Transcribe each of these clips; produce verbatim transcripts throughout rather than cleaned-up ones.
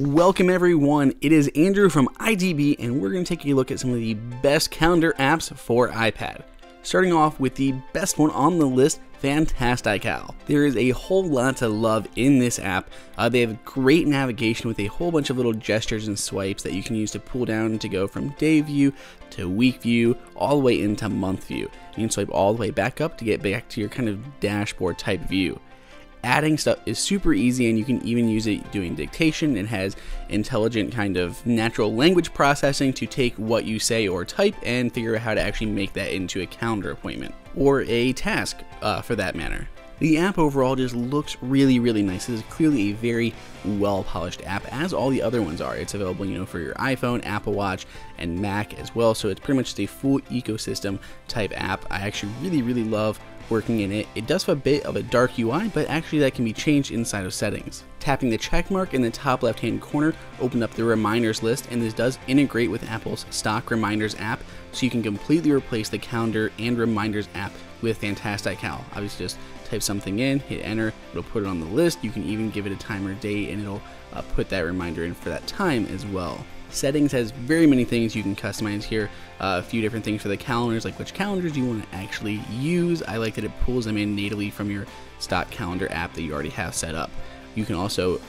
Welcome everyone, it is Andrew from I D B and we're going to take a look at some of the best calendar apps for iPad. Starting off with the best one on the list, Fantastical. There is a whole lot to love in this app. Uh, they have great navigation with a whole bunch of little gestures and swipes that you can use to pull down to go from day view to week view, all the way into month view. You can swipe all the way back up to get back to your kind of dashboard type view. Adding stuff is super easy, and you can even use it doing dictation. It has intelligent kind of natural language processing to take what you say or type and figure out how to actually make that into a calendar appointment or a task uh, for that matter. The app overall just looks really, really nice. This is clearly a very well-polished app, as all the other ones are. It's available, you know, for your iPhone, Apple Watch, and Mac as well, so it's pretty much just a full ecosystem type app. I actually really, really love working in it. It does have a bit of a dark U I, but actually that can be changed inside of settings. Tapping the check mark in the top left-hand corner opened up the reminders list, and this does integrate with Apple's stock reminders app, so you can completely replace the calendar and reminders app with Fantastical. Obviously just type something in, hit enter, it'll put it on the list. You can even give it a time or date and it'll uh, put that reminder in for that time as well. Settings has very many things you can customize here. Uh, a few different things for the calendars, like which calendars you want to actually use. I like that it pulls them in natively from your stock calendar app that you already have set up. You can also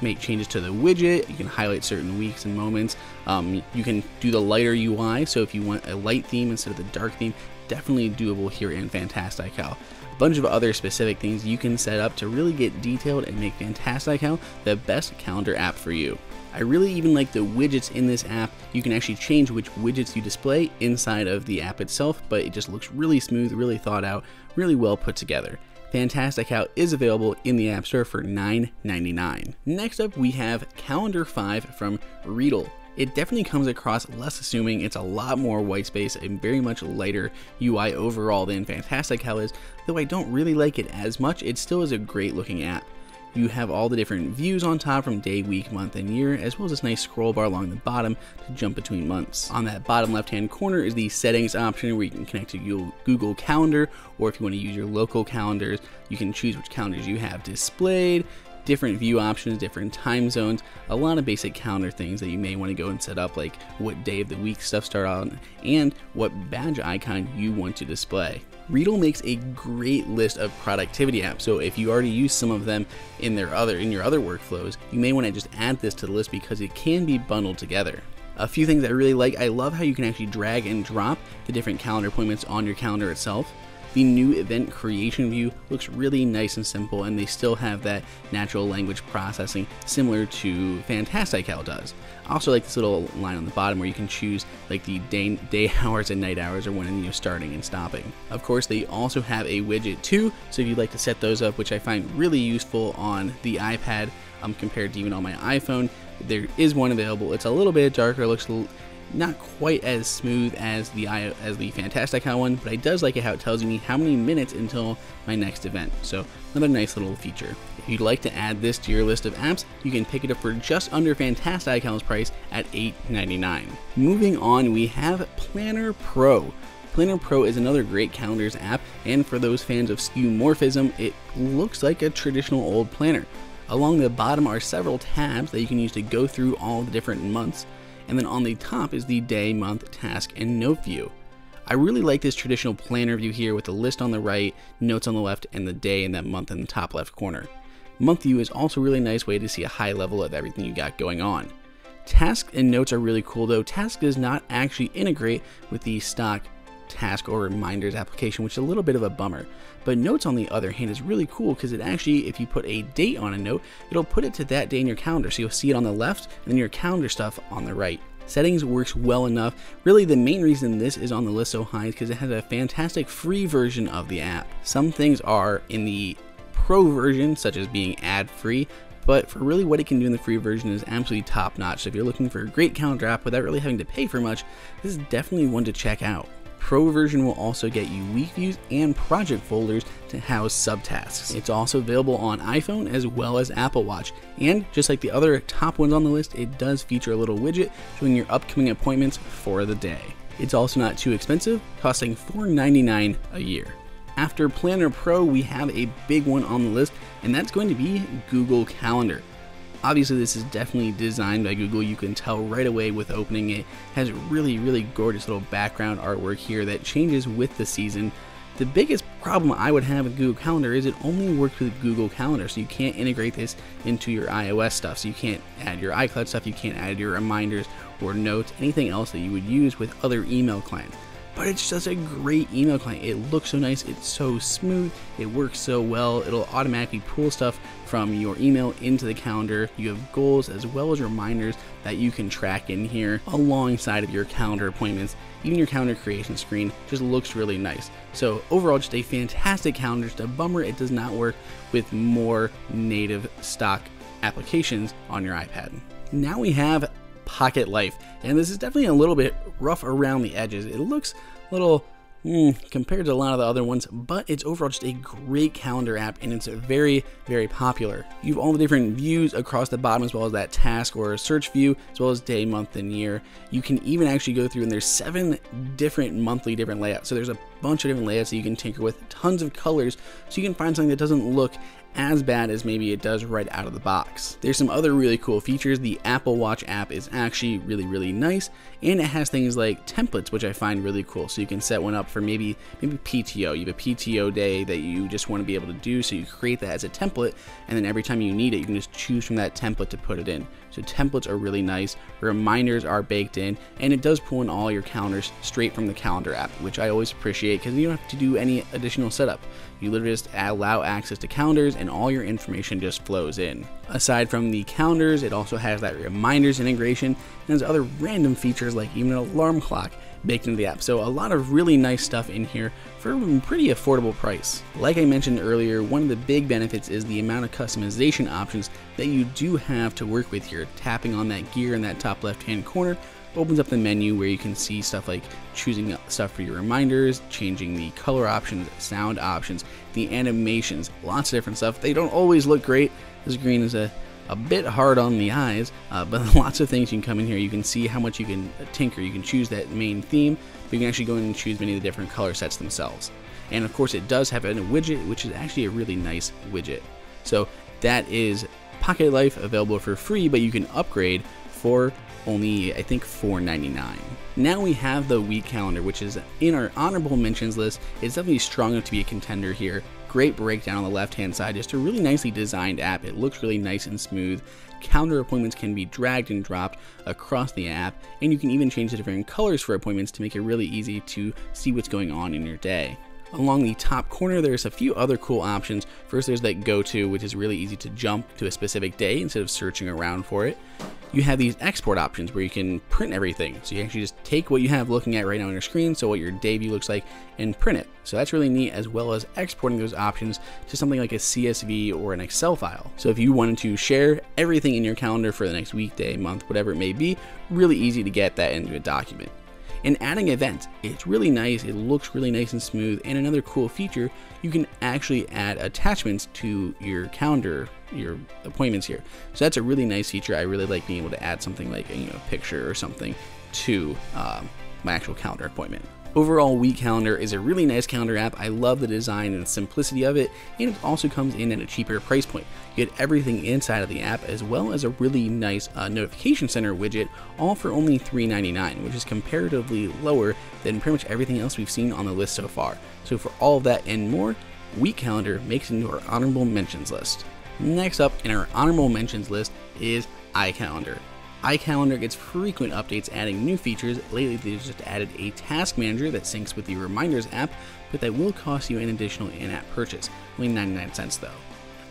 make changes to the widget. You can highlight certain weeks and moments. Um, you can do the lighter U I, so if you want a light theme instead of the dark theme, definitely doable here in Fantastical. A bunch of other specific things you can set up to really get detailed and make Fantastical the best calendar app for you. I really even like the widgets in this app. You can actually change which widgets you display inside of the app itself, but it just looks really smooth, really thought out, really well put together. Fantastical is available in the App Store for nine ninety-nine. Next up, we have Calendar five from Readdle. It definitely comes across less assuming. It's a lot more white space and very much lighter U I overall than Fantastical is, though I don't really like it as much. It still is a great looking app. You have all the different views on top from day, week, month, and year, as well as this nice scroll bar along the bottom to jump between months. On that bottom left-hand corner is the settings option where you can connect to Google Calendar, or if you want to use your local calendars, you can choose which calendars you have displayed, different view options, different time zones, a lot of basic calendar things that you may want to go and set up, like what day of the week stuff start on, and what badge icon you want to display. Readdle makes a great list of productivity apps, so if you already use some of them in their other in your other workflows, you may want to just add this to the list because it can be bundled together. A few things I really like: I love how you can actually drag and drop the different calendar appointments on your calendar itself. The new event creation view looks really nice and simple, and they still have that natural language processing similar to Fantastical does. I also like this little line on the bottom where you can choose like the day, day hours and night hours, or when you're starting and stopping. Of course, they also have a widget too, so if you'd like to set those up, which I find really useful on the iPad um, compared to even on my iPhone, there is one available. It's a little bit darker, looks a little not quite as smooth as the as the Fantastical one, but I does like it how it tells me how many minutes until my next event. So another nice little feature. If you'd like to add this to your list of apps, you can pick it up for just under Fantastical's price at eight ninety-nine. Moving on, we have Planner Pro. Planner Pro is another great calendars app, and for those fans of skeuomorphism, it looks like a traditional old planner. Along the bottom are several tabs that you can use to go through all the different months. And then on the top is the day, month, task, and note view. I really like this traditional planner view here with the list on the right, notes on the left, and the day and that month in the top left corner. Month view is also a really nice way to see a high level of everything you got going on. Tasks and notes are really cool though. Task does not actually integrate with the stock task or reminders application, which is a little bit of a bummer. But notes on the other hand is really cool because it actually, if you put a date on a note, it'll put it to that day in your calendar, so you'll see it on the left and then your calendar stuff on the right. Settings works well enough. Really the main reason this is on the list so high is because it has a fantastic free version of the app. Some things are in the pro version, such as being ad free, but for really what it can do in the free version is absolutely top notch. So if you're looking for a great calendar app without really having to pay for much, this is definitely one to check out. Pro version will also get you week views and project folders to house subtasks. It's also available on iPhone as well as Apple Watch. And just like the other top ones on the list, it does feature a little widget showing your upcoming appointments for the day. It's also not too expensive, costing four ninety-nine a year. After Planner Pro, we have a big one on the list, and that's going to be Google Calendar. Obviously this is definitely designed by Google. You can tell right away with opening it. It has really, really gorgeous little background artwork here that changes with the season. The biggest problem I would have with Google Calendar is it only works with Google Calendar, so you can't integrate this into your iOS stuff. So you can't add your iCloud stuff, you can't add your reminders or notes, anything else that you would use with other email clients. But it's just a great email client. It looks so nice, it's so smooth, it works so well. It'll automatically pull stuff from your email into the calendar. You have goals as well as reminders that you can track in here alongside of your calendar appointments. Even your calendar creation screen just looks really nice. So overall, just a fantastic calendar. Just a bummer it does not work with more native stock applications on your iPad. Now we have Pocket Life, and this is definitely a little bit rough around the edges. It looks a little mm, compared to a lot of the other ones, but it's overall just a great calendar app, and it's very, very popular. You have all the different views across the bottom, as well as that task or search view, as well as day, month, and year. You can even actually go through, and there's seven different monthly different layouts. So there's a bunch of different layouts that you can tinker with, tons of colors, so you can find something that doesn't look as bad as maybe it does right out of the box. There's some other really cool features. The Apple Watch app is actually really, really nice, and it has things like templates, which I find really cool. So you can set one up for maybe maybe P T O. You have a P T O day that you just want to be able to do, so you create that as a template, and then every time you need it, you can just choose from that template to put it in. So templates are really nice, reminders are baked in, and it does pull in all your calendars straight from the calendar app, which I always appreciate because you don't have to do any additional setup. You literally just allow access to calendars and all your information just flows in. Aside from the calendars, it also has that reminders integration, and there's other random features like even an alarm clock baked into the app. So a lot of really nice stuff in here for a pretty affordable price. Like I mentioned earlier, one of the big benefits is the amount of customization options that you do have to work with here. Tapping on that gear in that top left hand corner opens up the menu where you can see stuff like choosing stuff for your reminders, changing the color options, sound options, the animations, lots of different stuff. They don't always look great. This green is a, a bit hard on the eyes, uh, but lots of things you can come in here. You can see how much you can tinker. You can choose that main theme, but you can actually go in and choose many of the different color sets themselves. And of course, it does have a widget, which is actually a really nice widget. So that is Pocket Life, available for free, but you can upgrade for only, I think, four ninety-nine. Now we have the Week Calendar, which is in our honorable mentions list. It's definitely strong enough to be a contender here. Great breakdown on the left-hand side. Just a really nicely designed app. It looks really nice and smooth. Calendar appointments can be dragged and dropped across the app, and you can even change the different colors for appointments to make it really easy to see what's going on in your day. Along the top corner, there's a few other cool options. First, there's that go to, which is really easy to jump to a specific day instead of searching around for it. You have these export options where you can print everything. So you actually just take what you have looking at right now on your screen, so what your day view looks like, and print it. So that's really neat, as well as exporting those options to something like a C S V or an Excel file. So if you wanted to share everything in your calendar for the next week, day, month, whatever it may be, really easy to get that into a document. And adding events, it's really nice, it looks really nice and smooth. And another cool feature, you can actually add attachments to your calendar, your appointments here. So that's a really nice feature. I really like being able to add something like, you know, a picture or something to um, my actual calendar appointment. Overall, Week Calendar is a really nice calendar app. I love the design and the simplicity of it, and it also comes in at a cheaper price point. You get everything inside of the app, as well as a really nice uh, notification center widget, all for only three ninety-nine, which is comparatively lower than pretty much everything else we've seen on the list so far. So for all of that and more, Week Calendar makes it into our honorable mentions list. Next up in our honorable mentions list is iCalendar. iCalendar gets frequent updates, adding new features. Lately, they've just added a task manager that syncs with the Reminders app, but that will cost you an additional in-app purchase, only ninety-nine cents though.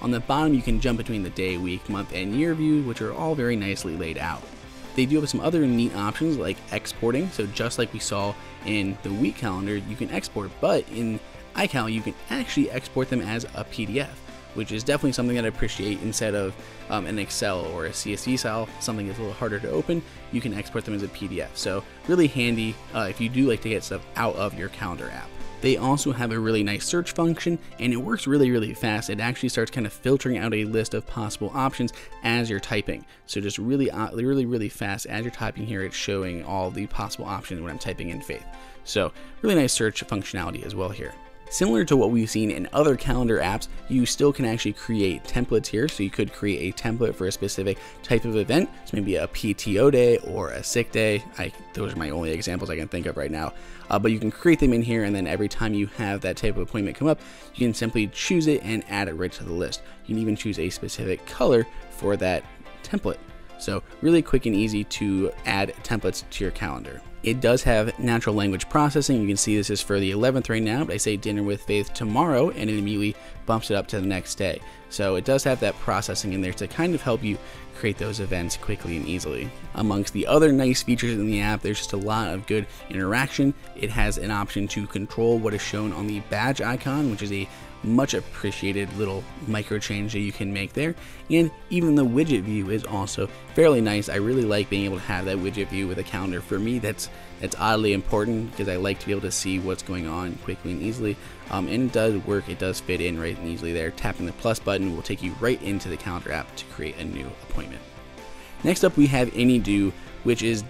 On the bottom, you can jump between the day, week, month, and year view, which are all very nicely laid out. They do have some other neat options like exporting. So just like we saw in the Week Calendar, you can export, but in iCal, you can actually export them as a P D F, which is definitely something that I appreciate. Instead of um, an Excel or a C S V file, something that's a little harder to open, you can export them as a P D F. So really handy uh, if you do like to get stuff out of your calendar app. They also have a really nice search function, and it works really, really fast. It actually starts kind of filtering out a list of possible options as you're typing. So just really, really, really fast as you're typing here, it's showing all the possible options when I'm typing in Faith. So really nice search functionality as well here. Similar to what we've seen in other calendar apps, you still can actually create templates here. So you could create a template for a specific type of event. So maybe a P T O day or a sick day. I, those are my only examples I can think of right now. Uh, but you can create them in here, and then every time you have that type of appointment come up, you can simply choose it and add it right to the list. You can even choose a specific color for that template. So really quick and easy to add templates to your calendar. It does have natural language processing. You can see this is for the eleventh right now, but I say dinner with Faith tomorrow and it immediately bumps it up to the next day. So it does have that processing in there to kind of help you create those events quickly and easily. Amongst the other nice features in the app, there's just a lot of good interaction. It has an option to control what is shown on the badge icon, which is a much appreciated little micro change that you can make there. And even the widget view is also fairly nice. I really like being able to have that widget view with a calendar. For me, that's that's oddly important because I like to be able to see what's going on quickly and easily. Um, and it does work, it does fit in right and easily there. Tapping the plus button will take you right into the calendar app to create a new appointment. Next up we have Any.do, which is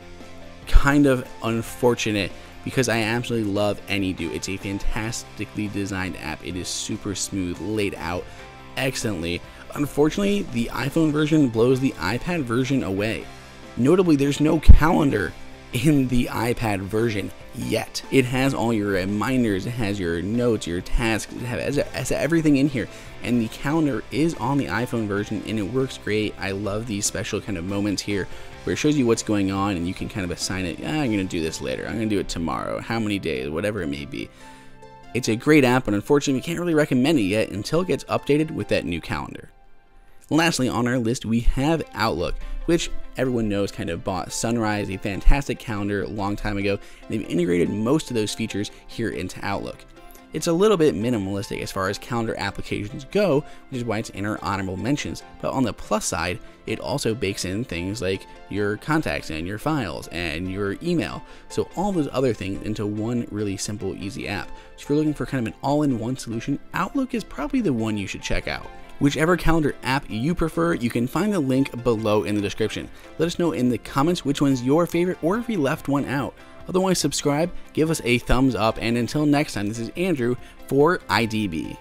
kind of unfortunate because I absolutely love Any.do. It's a fantastically designed app. It is super smooth, laid out excellently. Unfortunately, the iPhone version blows the iPad version away. Notably, there's no calendar in the iPad version yet. It has all your reminders, it has your notes, your tasks, it has, it has everything in here, and the calendar is on the iPhone version and it works great. I love these special kind of moments here where it shows you what's going on and you can kind of assign it. Ah, I'm gonna do this later, I'm gonna do it tomorrow, how many days, whatever it may be. It's a great app, but unfortunately we can't really recommend it yet until it gets updated with that new calendar. Lastly on our list we have Outlook, which everyone knows kind of bought Sunrise, a fantastic calendar a long time ago, and they've integrated most of those features here into Outlook. It's a little bit minimalistic as far as calendar applications go, which is why it's in our honorable mentions, but on the plus side, it also bakes in things like your contacts and your files and your email, so all those other things into one really simple, easy app. So if you're looking for kind of an all-in-one solution, Outlook is probably the one you should check out. Whichever calendar app you prefer, you can find the link below in the description. Let us know in the comments which one's your favorite or if we left one out. Otherwise, subscribe, give us a thumbs up, and until next time, this is Andrew for I D B.